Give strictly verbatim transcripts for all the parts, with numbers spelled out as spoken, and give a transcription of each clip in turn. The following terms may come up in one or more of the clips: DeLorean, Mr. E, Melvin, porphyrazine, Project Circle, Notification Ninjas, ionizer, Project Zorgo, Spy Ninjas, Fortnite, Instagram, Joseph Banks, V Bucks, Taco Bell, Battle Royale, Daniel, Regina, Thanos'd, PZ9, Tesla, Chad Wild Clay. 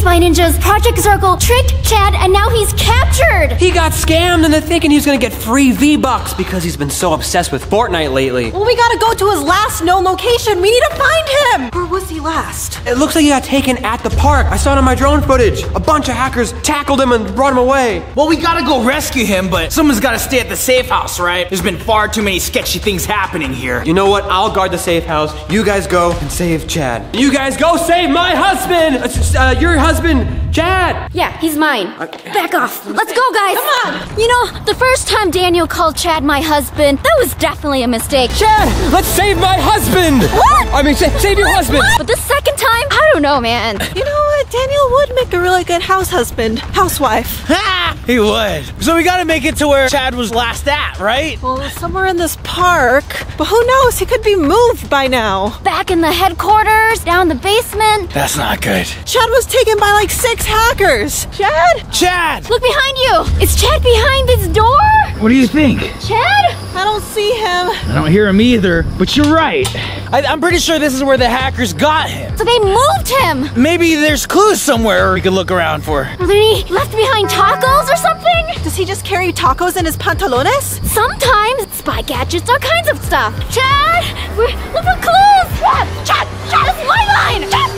Spy Ninjas, Project Circle tricked Chad and now he's captured! He got scammed and they're thinking he's gonna get free V Bucks because he's been so obsessed with Fortnite lately. Well, we gotta go to his last known location. We need to find him! Where was he last? It looks like he got taken at the park. I saw it on my drone footage. A bunch of hackers tackled him and brought him away. Well, we gotta go rescue him, but someone's gotta stay at the safe house, right? There's been far too many sketchy things happening here. You know what? I'll guard the safe house. You guys go and save Chad. You guys go save my husband! Uh, your husband, Chad! Yeah, he's mine. Uh, Back off. Let's go, guys! Come on! You know, the first time Daniel called Chad my husband, that was definitely a mistake. Chad, let's save my husband! What? I mean, sa save your husband! What? But the second time, I don't know, man. You know what? Daniel would make a really good house husband. Housewife. Ha! He would. So we gotta make it to where Chad was last at, right? Well, somewhere in this park. But who knows? He could be moved by now. Back in the headquarters, down the basement. That's not good. Chad was taken by like six hackers. Chad? Chad! Look behind you! Is Chad behind this door? What do you think? Chad? I don't see him. I don't hear him either, but you're right. I, I'm pretty sure this is where the hackers got him. So they moved him! Maybe there's clues somewhere we could look around for. Are there any left behind tacos or something? Does he just carry tacos in his pantalones? Sometimes. Spy gadgets, all kinds of stuff. Chad! We're, look for clues! Chad! Chad! Chad! That's my line! Chad!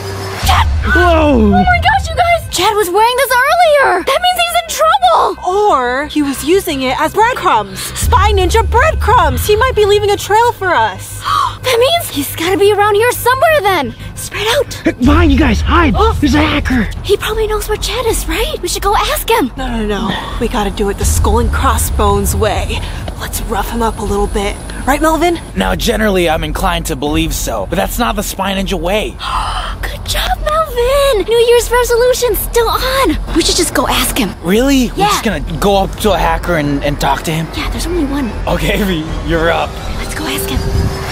Chad! Whoa! Oh my gosh, you guys! Chad was wearing this earlier! That means he's in trouble! Or he was using it as breadcrumbs! Spy Ninja breadcrumbs! He might be leaving a trail for us! That means he's gotta be around here somewhere then! Spread out! Hey, behind you guys, hide! Oh. There's a hacker! He probably knows where Chad is, right? We should go ask him! No, no, no. We gotta do it the skull and crossbones way. Let's rough him up a little bit. Right, Melvin? Now, generally, I'm inclined to believe so, but that's not the Spy Ninja way. Good job, Melvin! New Year's resolution still on! We should just go ask him. Really? Yeah. We're just gonna go up to a hacker and, and talk to him? Yeah, there's only one. Okay, you're up. Let's go ask him.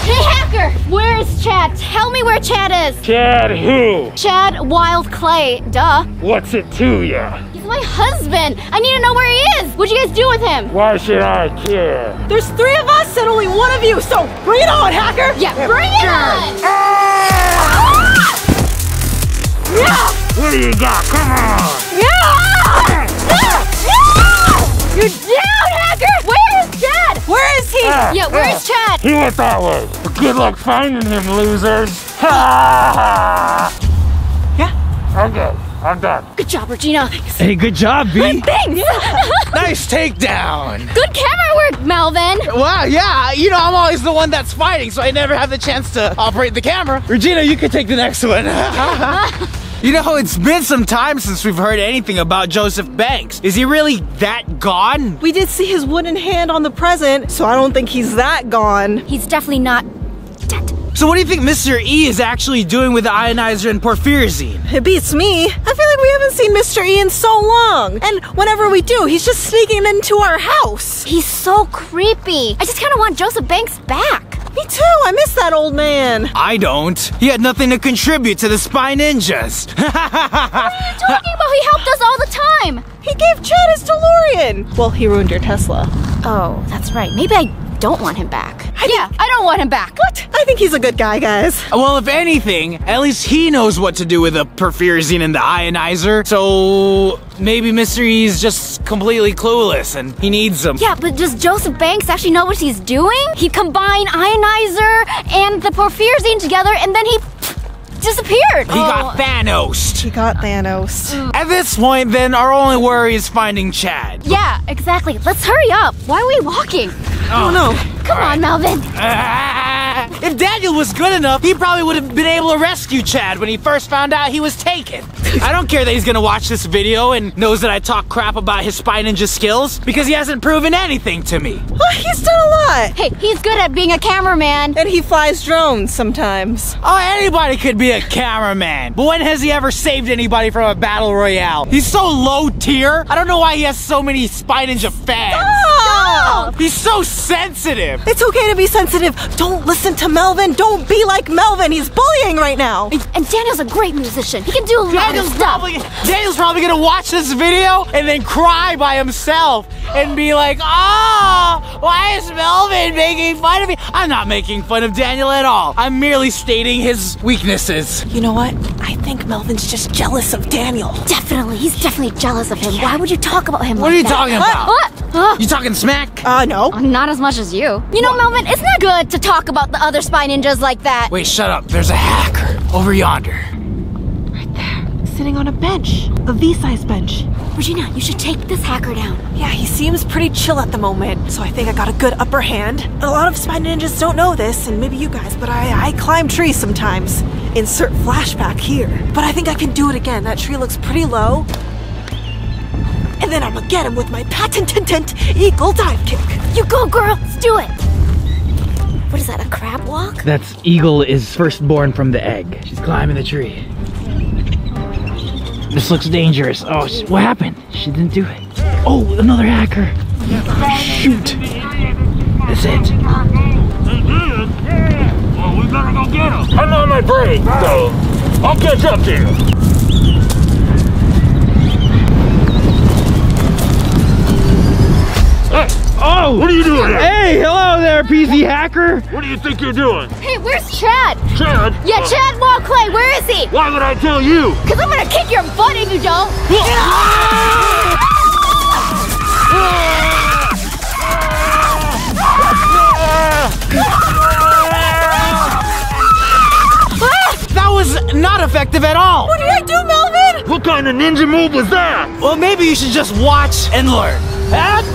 Hey, hacker! Where is Chad? Tell me where Chad is! Chad who? Chad Wild Clay, duh. What's it to ya? He's my husband! I need to know where he is! What'd you guys do with him? Why should I care? There's three of us and only one of you, so bring it on, hacker! Yeah, bring it on! Ah! Yeah! What do you got? Come on! Yeah! Yeah! Yeah! You're down, hacker! Where is Chad? Where is he? Uh, yeah, where uh, is Chad? He went that way. But good luck finding him, losers. Ha! Yeah? Okay, I'm done. Good job, Regina. Thanks. Hey, good job, B. Thanks. Nice takedown. Good camera work, Melvin. Wow, yeah. You know, I'm always the one that's fighting, so I never have the chance to operate the camera. Regina, you can take the next one. You know, it's been some time since we've heard anything about Joseph Banks. Is he really that gone? We did see his wooden hand on the present, so I don't think he's that gone. He's definitely not dead. So what do you think Mister E is actually doing with the ionizer and porphyrazine? It beats me. I feel like we haven't seen Mister E in so long. And whenever we do, he's just sneaking into our house. He's so creepy. I just kind of want Joseph Banks back. Me too, I miss that old man. I don't. He had nothing to contribute to the Spy Ninjas. What are you talking about? He helped us all the time. He gave Chad his DeLorean. Well, he ruined your Tesla. Oh, that's right. Maybe I don't want him back. I yeah, I don't want him back. What? I think he's a good guy, guys. Well, if anything, at least he knows what to do with the porphyrazine and the ionizer. So maybe Mister E's just completely clueless and he needs them. Yeah, but does Joseph Banks actually know what he's doing? He combined ionizer and the porphyrazine together and then he disappeared. He oh. got Thanos'd. He got Thanos'd. At this point, then, our only worry is finding Chad. Yeah, exactly. Let's hurry up. Why are we walking? Oh, oh no. Come right. on, Melvin. Ah, if Daniel was good enough, he probably would have been able to rescue Chad when he first found out he was taken. I don't care that he's gonna watch this video and knows that I talk crap about his Spy Ninja skills because he hasn't proven anything to me. Well, he's done a lot. Hey, he's good at being a cameraman. And he flies drones sometimes. Oh, anybody could be a cameraman. But when has he ever saved anybody from a battle royale? He's so low tier. I don't know why he has so many Spy Ninja fans. Stop! He's so sensitive. It's okay to be sensitive. Don't listen to Melvin. Don't be like Melvin. He's bullying right now. And, and Daniel's a great musician. He can do a lot of stuff. Probably, Daniel's probably gonna watch this video and then cry by himself and be like, "Ah, oh, why is Melvin making fun of me?" I'm not making fun of Daniel at all. I'm merely stating his weaknesses. You know what? I I think Melvin's just jealous of Daniel. Definitely. He's definitely jealous of him. Why would you talk about him like that? What are you talking about? What? What? You talking smack? Uh, no. Uh, not as much as you. You know, what? Melvin, it's not good to talk about the other Spy Ninjas like that. Wait, shut up. There's a hacker over yonder. Right there. Sitting on a bench. A V-size bench. Regina, you should take this hacker down. Yeah, he seems pretty chill at the moment, so I think I got a good upper hand. A lot of Spy Ninjas don't know this, and maybe you guys, but I, I climb trees sometimes. Insert flashback here. But I think I can do it again. That tree looks pretty low. And then I'm gonna get him with my patented eagle dive kick. You go, girl! Let's do it! What is that, a crab walk? That's Eagle is firstborn from the egg. She's climbing the tree. This looks dangerous. Oh, she, what happened? She didn't do it. Oh, another hacker. Shoot. That's it. Well, we better go get him. I'm on my break, so I'll catch up to you. Hey. Oh! What are you doing here? Hey, hello there, P Z hacker! What do you think you're doing? Hey, where's Chad? Chad? Yeah, uh, Chad Wild Clay, where is he? Why would I tell you? Because I'm gonna kick your butt if you don't! That was not effective at all! What did I do, Melvin? What kind of ninja move was that? Well, maybe you should just watch and learn. And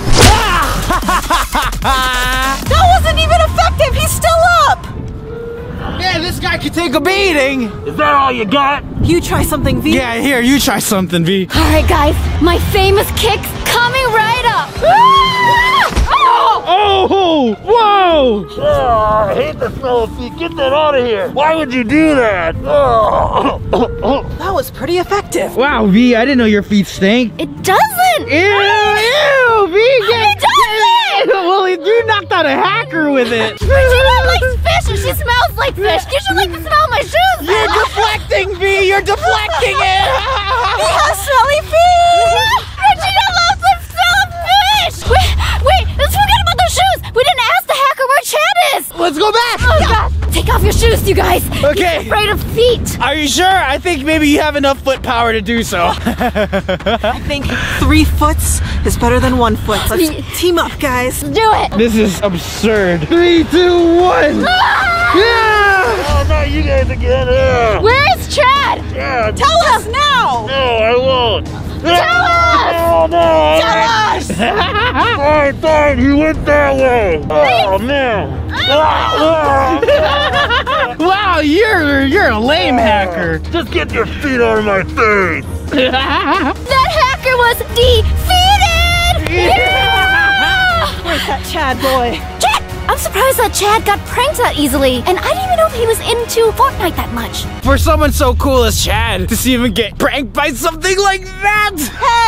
that wasn't even effective! He's still up! Yeah, this guy could take a beating! Is that all you got? You try something, V. Yeah, here, you try something, V. Alright, guys, my famous kick's coming right up! Oh! Oh! Whoa! Oh, I hate the smell of feet. Get that out of here! Why would you do that? Oh. That was pretty effective. Wow, V, I didn't know your feet stink. It doesn't! Ew, ew, V! It doesn't! Well, you knocked out a hacker with it. Regina likes fish and she smells like fish. You should like the smell of my shoes. You're deflecting, V. You're deflecting it. We have smelly feet. Regina loves the smell of fish. Wait, wait. Let's forget about their shoes. We didn't ask the hacker where Chad is. Let's go back. Oh, yeah. God. Take off your shoes, you guys. Okay. He's afraid of feet. Are you sure? I think maybe you have enough foot power to do so. I think three foots is better than one foot. Let's team up, guys. Let's do it. This is absurd. Three, two, one. Ah! Yeah! Oh, not you guys again. Yeah. Where's Chad? Yeah. Tell us now. No, I won't. Tell ah! us. No, no. Tell right. us. Fine, fine. He went that way. Oh, man. Wow, you're you're a lame oh, hacker. Just get your feet out of my face. That hacker was defeated. Yeah. Yeah. Where's that Chad boy? Chad, I'm surprised that Chad got pranked that easily, and I didn't even know if he was into Fortnite that much. For someone so cool as Chad to see him get pranked by something like that.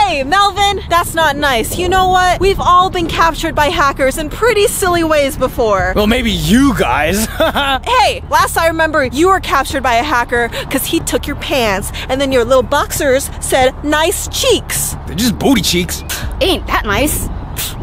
Hey, Melvin, that's not nice. You know what? We've all been captured by hackers in pretty silly ways before. Well, maybe you guys. Hey, last I remember, you were captured by a hacker because he took your pants, and then your little boxers said, nice cheeks. They're just booty cheeks. Ain't that nice?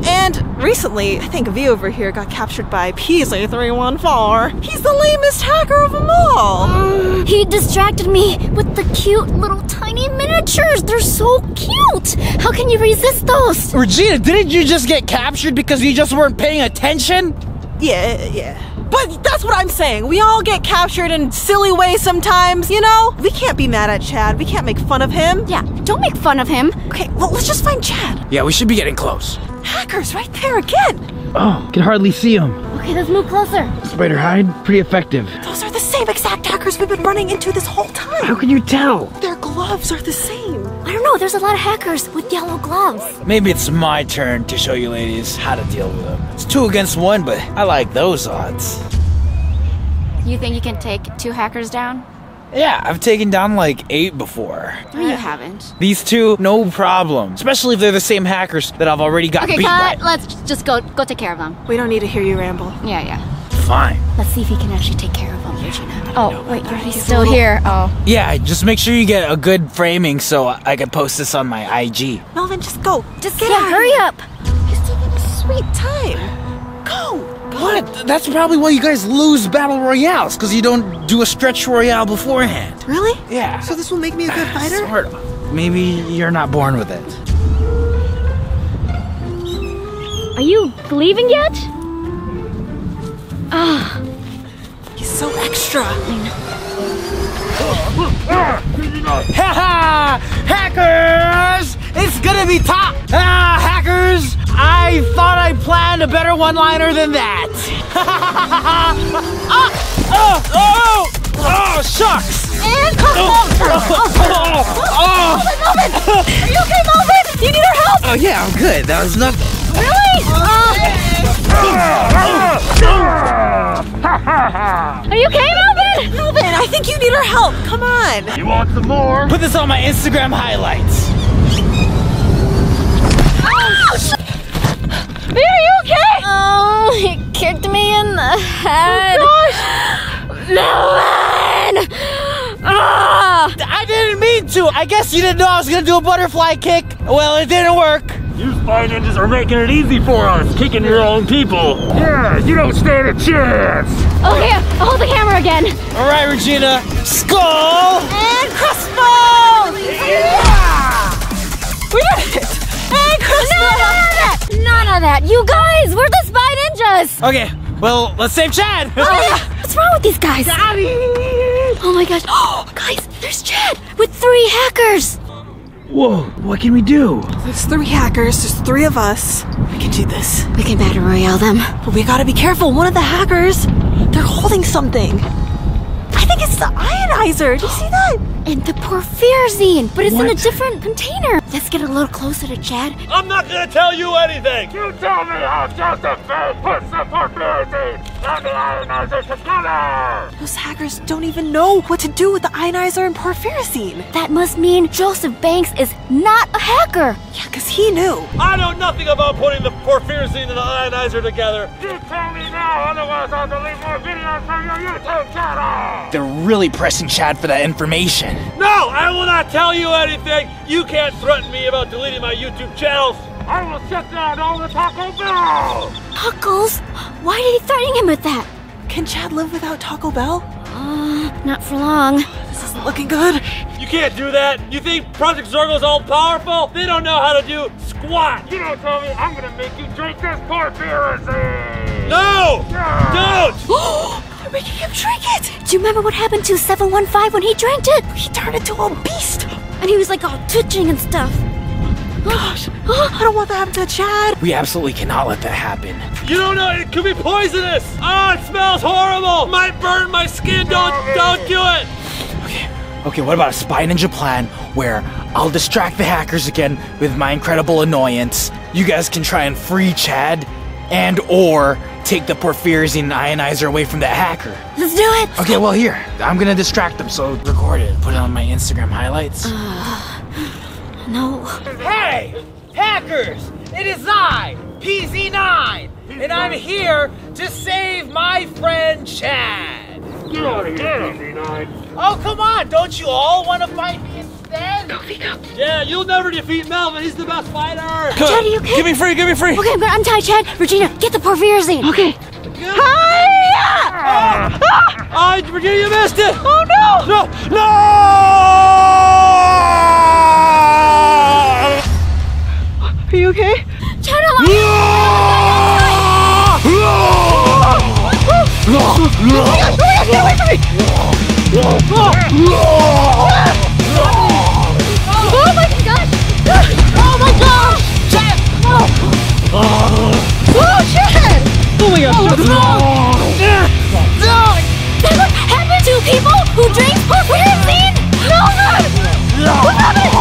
And recently, I think V over here got captured by P Z three one four. He's the lamest hacker of them all. He distracted me with the cute little tiny miniatures. They're so cute. How can you resist those? Regina, didn't you just get captured because you just weren't paying attention? Yeah, yeah. But that's what I'm saying. We all get captured in silly ways sometimes, you know? We can't be mad at Chad. We can't make fun of him. Yeah, don't make fun of him. Okay, well, let's just find Chad. Yeah, we should be getting close. Hackers right there again. Oh, can hardly see him. Okay, let's move closer. Spider hide, pretty effective. Those are the same exact hackers we've been running into this whole time. How can you tell? Their gloves are the same. I don't know, there's a lot of hackers with yellow gloves. Maybe it's my turn to show you ladies how to deal with them. It's two against one, but I like those odds. You think you can take two hackers down? Yeah, I've taken down like eight before. No, you haven't. These two, no problem. Especially if they're the same hackers that I've already got okay, beat cut. by. Let's just go go take care of them. We don't need to hear you ramble. Yeah, yeah. Fine. Let's see if he can actually take care of them, Regina. Oh, wait, you're he's still here. Oh. Yeah, just make sure you get a good framing so I can post this on my I G. Melvin, just go. Just get yeah, hurry up. He's taking a sweet time. Go. But that's probably why you guys lose battle royales, because you don't do a stretch royale beforehand. Really? Yeah. So this will make me a good fighter? Sort of. Maybe you're not born with it. Are you leaving yet? Ah, oh. He's so extra. Ha ha! Hackers! It's gonna be top! Ah, hackers! I thought I planned a better one-liner than that. Ha ha ha! Oh! Oh, shucks! And come oh, oh, oh, oh, oh. Melvin, Melvin! Are you okay, Melvin? You need our help! Oh, yeah, I'm good. That was nothing. Really? Uh. Are you okay, Melvin? Melvin, I think you need our help. Come on. You want some more? Put this on my Instagram highlights. Oh, sh Are you okay? Oh, he kicked me in the head. Oh, gosh! Melvin! Ah! I didn't mean to! I guess you didn't know I was gonna do a butterfly kick. Well, it didn't work. You Spy Ninjas are making it easy for us, kicking your own people. Yeah, you don't stand a chance. Okay, I'll hold the camera again. All right, Regina. Skull! And crossbones! Yeah! We did it! And crossbones! None of that! None of that! You guys, we're the Spy Ninjas! Okay, well, let's save Chad! Oh, yeah. What's wrong with these guys? Oh my gosh. Oh, guys, there's Chad with three hackers. Whoa, what can we do? There's three hackers, there's three of us. We can do this. We can battle royale them. But we gotta be careful. One of the hackers, they're holding something. I think it's the ionizer. Do you see that? And the porphyrazine. But it's what? In a different container. Let's get a little closer to Chad. I'm not gonna tell you anything. You tell me how Joseph Banks puts the porphyrazine and the ionizer together! Those hackers don't even know what to do with the ionizer and porphyrazine. That must mean Joseph Banks is not a hacker. Yeah, because he knew. I know nothing about putting the porphyrazine and the ionizer together. You tell me now, otherwise I'll delete more videos from your YouTube channel! They're really pressing Chad for that information. No, I will not tell you anything. You can't threaten me about deleting my YouTube channels. I will shut down all the Taco Bell! Huckles? Why are you threatening him with that? Can Chad live without Taco Bell? Uh, not for long. This isn't looking good. You can't do that. You think Project Zorgo's all-powerful? They don't know how to do squat. You don't tell me I'm going to make you drink this porphyrazine. No! Yeah. Don't! We're making him drink it! Do you remember what happened to seven one five when he drank it? He turned into a beast. And he was like all twitching and stuff. Gosh, I don't want that to happen to Chad. We absolutely cannot let that happen. You don't know, it could be poisonous. Oh, it smells horrible. Might burn my skin. Don't, don't do it. Okay, okay. What about a Spy Ninja plan where I'll distract the hackers again with my incredible annoyance? You guys can try and free Chad, and or take the porphyrazine ionizer away from that hacker. Let's do it. Okay, well here, I'm gonna distract them. So record it, put it on my Instagram highlights. Uh. No. Hey, hackers! It is I, P Z nine, and I'm here to save my friend Chad. Get out of here, P Z nine. Oh, come on! Don't you all want to fight me instead? Go pick up. Yeah, you'll never defeat Melvin. He's the best fighter. Chad, are you okay? Give me free. Give me free. Okay, I'm gonna untie Chad. Regina, get the porphyrazine. Okay. Hi! Oh, ah, Regina, you missed it. Oh no! No! No! Are you okay? Chad, alive! Oh my gosh! Oh my gosh! Chad! Oh shit! Oh my god! Oh, what's wrong? No! That's what happened to people who drink porphyrazine? No, no! What happened?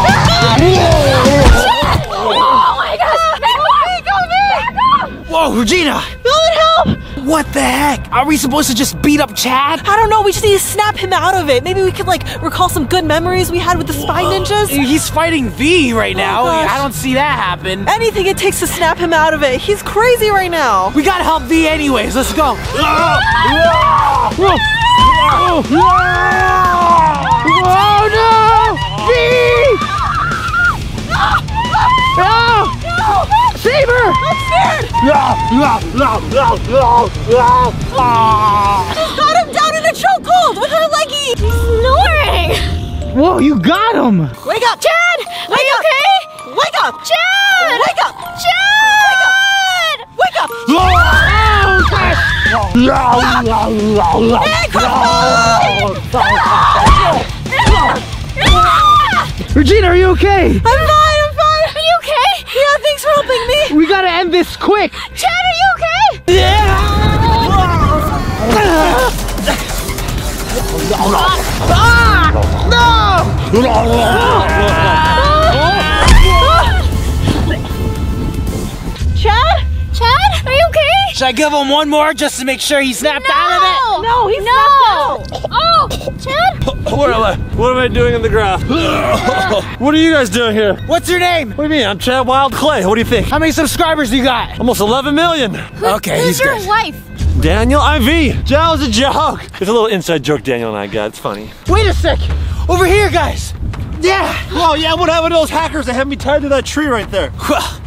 Chad! Oh my gosh! Back off! Back off! Whoa, Regina! Melvin, help! What the heck? Are we supposed to just beat up Chad? I don't know. We just need to snap him out of it. Maybe we could like recall some good memories we had with the Spy Ninjas. He's fighting V right now. Oh, I don't see that happen. Anything it takes to snap him out of it. He's crazy right now. We gotta help V anyways. Let's go. Oh no! V! No! Save her! I'm scared! No! Just got him down in a chokehold with her leggy. He's snoring. Whoa, you got him. Wake up, Chad. Wake Are you up. okay? Wake up, Chad. Wake up, Chad. Wake up. Wake up. Chad. Regina, are you okay? I'm fine, I'm fine. Are you okay? Yeah, thanks for helping me. We gotta end this quick. Chad, are you okay? Yeah. Chad? Chad, are you okay? Should I give him one more just to make sure he snapped no. out of it? No, he snapped no. out. Oh, Chad? What am I, what am I doing in the ground? What are you guys doing here? What's your name? What do you mean? I'm Chad Wild Clay. What do you think? How many subscribers do you got? Almost eleven million. Who, okay, who's he's your good. wife? Daniel, I'm V. That was a joke. It's a little inside joke Daniel and I got. It's funny. Wait a sec. Over here, guys. Yeah. Oh, yeah, what happened to those hackers that had me tied to that tree right there?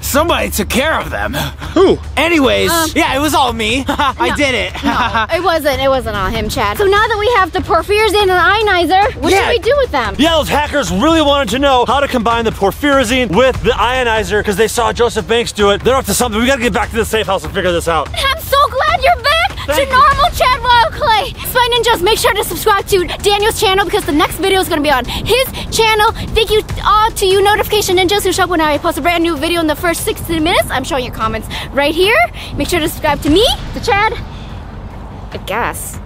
Somebody took care of them. Who? Anyways, um, yeah, it was all me. No, I did it. No, it wasn't. It wasn't all him, Chad. So now that we have the porphyrazine and the ionizer, what yeah. should we do with them? Yeah, those hackers really wanted to know how to combine the porphyrazine with the ionizer because they saw Joseph Banks do it. They're up to something. We got to get back to the safe house and figure this out. I'm so glad you're back Thank to you. normal Chad Wild Clay. Spy Ninjas, make sure to subscribe to Daniel's channel because the next video is going to be on his channel. Thank you all to you Notification Ninjas who show up when I post a brand new video in the first sixty minutes. I'm showing your comments right here. Make sure to subscribe to me, to Chad, I guess,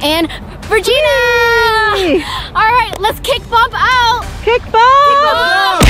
and Regina. Yay. All right, let's kick bump out. Kick bump. Kick bump.